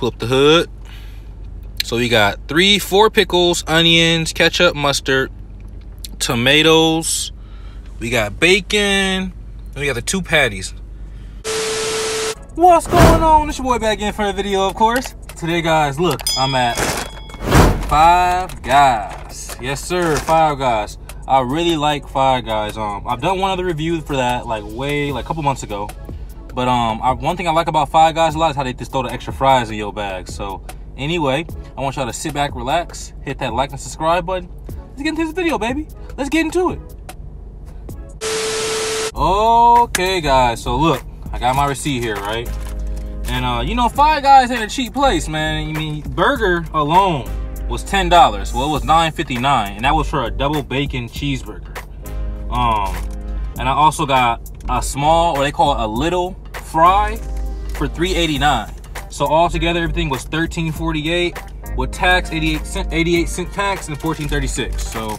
Pull up the hood. So we got 4 pickles, onions, ketchup, mustard, tomatoes. We got bacon. And we got the 2 patties. What's going on? It's your boy back in for the video, of course. Today, guys, look, I'm at Five Guys. Yes, sir, Five Guys. I really like Five Guys. I've done one other review for that, like a couple months ago. But one thing I like about Five Guys a lot is how they just throw the extra fries in your bag. So anyway, I want y'all to sit back, relax, hit that like and subscribe button. Let's get into this video, baby. Let's get into it. Okay, guys, so look, I got my receipt here, right? And you know, Five Guys ain't a cheap place, man. I mean, burger alone was $10. Well, it was $9.59, and that was for a double bacon cheeseburger. And I also got a small, or they call it a little fry, for $3.89. So altogether, everything was $13.48 with tax, 88 cent tax, and $14.36. So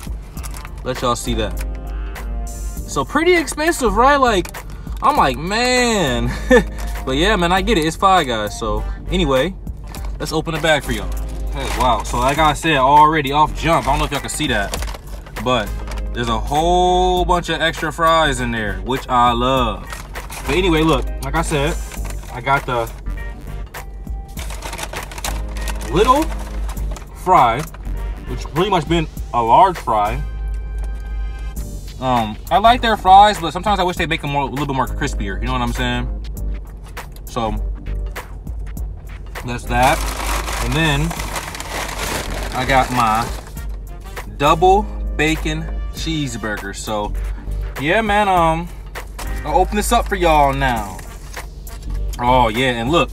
let y'all see that. So pretty expensive, right? Like, I'm like, man. But yeah, man, I get it. It's Five Guys. So anyway, let's open the bag for y'all. Hey, wow. So like I said already, off jump, I don't know if y'all can see that, but there's a whole bunch of extra fries in there, which I love. But anyway, look, like I said, I got the little fry, which pretty much been a large fry. I like their fries, but sometimes I wish they make them a little bit more crispier. You know what I'm saying? So that's that. And then I got my double bacon cheeseburger. So yeah, man, I'll open this up for y'all now. Oh yeah, and look,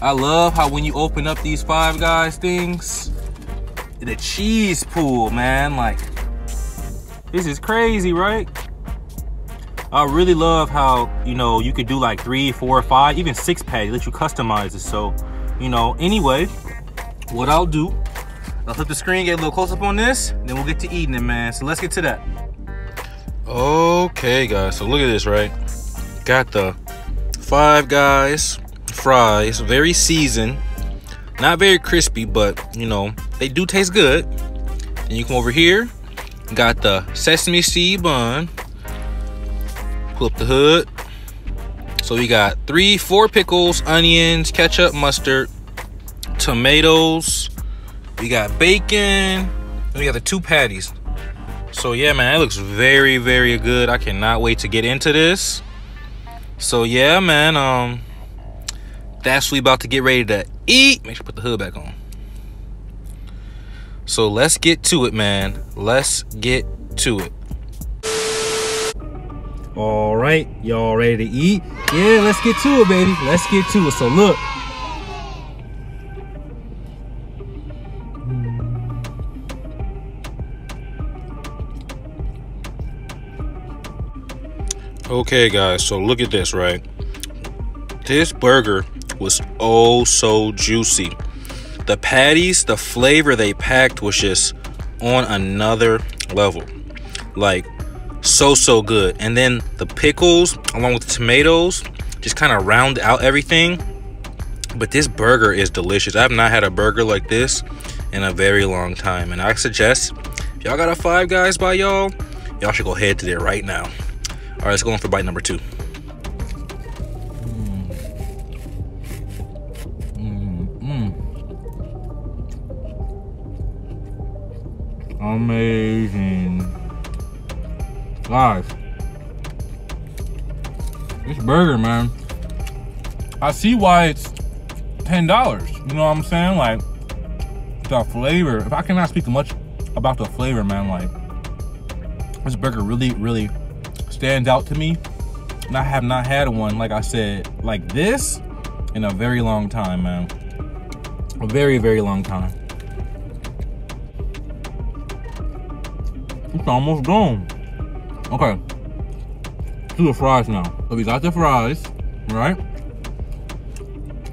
I love how when you open up these Five Guys things, the cheese pool, man, like, this is crazy, right? I really love how, you know, you could do like 3, 4, 5, even 6 patties, let you customize it. So, you know, anyway, what I'll do, I'll flip the screen, get a little close up on this, then we'll get to eating it, man. So let's get to that. Okay, guys, so look at this, right? Got the Five Guys fries, very seasoned, not very crispy, but you know, they do taste good. And you come over here, got the sesame seed bun. Pull up the hood. So we got 4 pickles, onions, ketchup, mustard, tomatoes. We got bacon. And we got the 2 patties. So yeah, man, that looks very, very good. I cannot wait to get into this. So yeah, man, that's what we about to get ready to eat. Make sure you put the hood back on. So let's get to it, man. Let's get to it. All right, y'all ready to eat? Yeah, let's get to it, baby. Let's get to it. So look. Okay, guys, so look at this, right? This burger was oh so juicy. The patties, the flavor they packed was just on another level. Like, so good. And then the pickles, along with the tomatoes, just kind of round out everything. But this burger is delicious. I have not had a burger like this in a very long time. And I suggest, if y'all got a Five Guys by y'all, y'all should go head to there right now. All right, let's go on for bite number 2. Amazing. Guys, this burger, man, I see why it's $10. You know what I'm saying? Like, the flavor, if I cannot speak much about the flavor, man, like, this burger really, really stands out to me. And I have not had one, like I said, like this in a very long time, man. A very, very long time. It's almost gone. Okay, to the fries now. So we got the fries, right?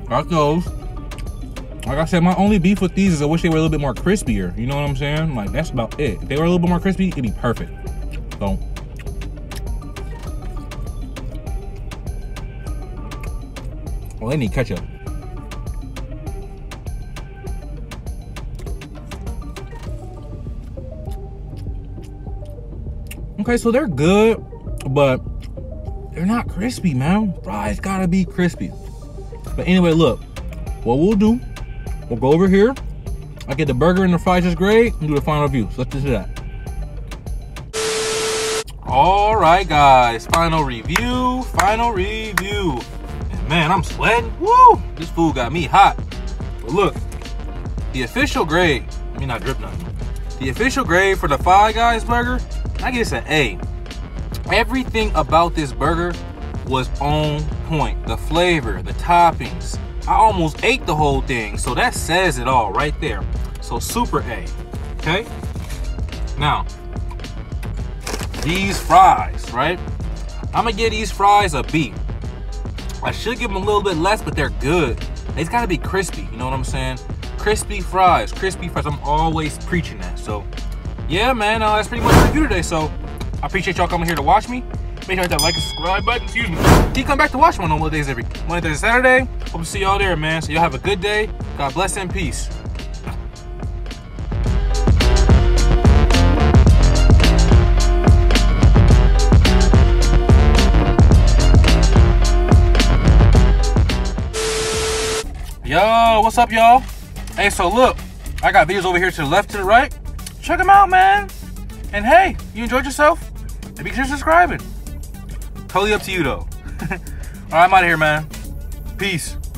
Got those. Like I said, my only beef with these is I wish they were a little bit more crispier. You know what I'm saying? Like, that's about it. If they were a little bit more crispy, it'd be perfect. So, well, they need ketchup. Okay, so they're good, but they're not crispy, man. Fries gotta be crispy. But anyway, look, what we'll do, we'll go over here. I get the burger and the fries just great and do the final review. So let's just do that. All right, guys, final review. And man, I'm sweating. Woo! This food got me hot. But look, the official grade, I mean, not drip nothing. The official grade for the Five Guys burger, I guess an A. Everything about this burger was on point. The flavor, the toppings. I almost ate the whole thing, so that says it all right there. So super A, okay? Now, these fries, right? I'm gonna give these fries a B. I should give them a little bit less, but they're good. It's gotta be crispy, you know what I'm saying? Crispy fries, I'm always preaching that. So yeah, man, that's pretty much the review today. So I appreciate y'all coming here to watch me. Make sure to hit that like and subscribe button. Excuse me. Keep coming back to watch me on all days every Monday through Saturday. Hope to see y'all there, man. So y'all have a good day. God bless and peace. Yo, what's up, y'all? Hey, so look, I got videos over here to the left, to the right. Check them out, man. And hey, you enjoyed yourself? Be sure to subscribe. Totally up to you, though. All right, I'm out of here, man. Peace.